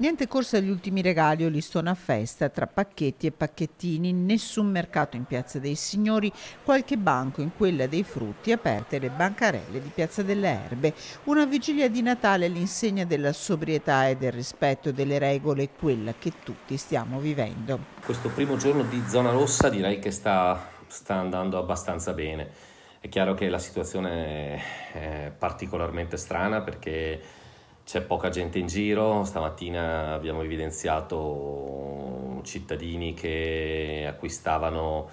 Niente corsa agli ultimi regali o listona a festa, tra pacchetti e pacchettini, nessun mercato in Piazza dei Signori, qualche banco in quella dei Frutti, aperte le bancarelle di Piazza delle Erbe. Una vigilia di Natale all'insegna della sobrietà e del rispetto delle regole, quella che tutti stiamo vivendo. Questo primo giorno di zona rossa direi che sta andando abbastanza bene. È chiaro che la situazione è particolarmente strana perché c'è poca gente in giro. Stamattina abbiamo evidenziato cittadini che acquistavano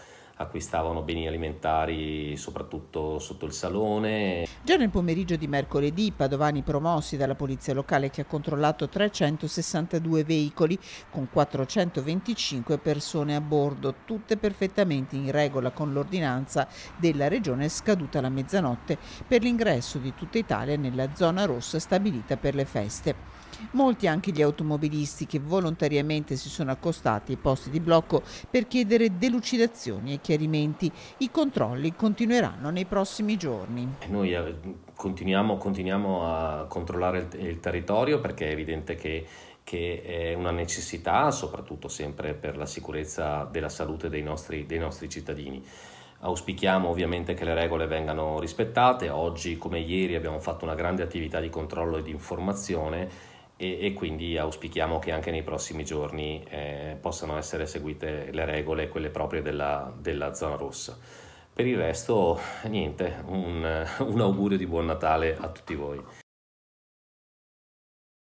beni alimentari soprattutto sotto il salone. Già nel pomeriggio di mercoledì, padovani promossi dalla polizia locale che ha controllato 362 veicoli con 425 persone a bordo, tutte perfettamente in regola con l'ordinanza della regione scaduta la mezzanotte per l'ingresso di tutta Italia nella zona rossa stabilita per le feste. Molti anche gli automobilisti che volontariamente si sono accostati ai posti di blocco per chiedere delucidazioni e chiarimenti. I controlli continueranno nei prossimi giorni. Noi continuiamo a controllare il territorio perché è evidente che è una necessità, soprattutto sempre per la sicurezza della salute dei nostri cittadini. Auspichiamo ovviamente che le regole vengano rispettate. Oggi come ieri abbiamo fatto una grande attività di controllo e di informazione e quindi auspichiamo che anche nei prossimi giorni possano essere seguite le regole, quelle proprie della zona rossa. Per il resto niente, un augurio di buon Natale a tutti voi.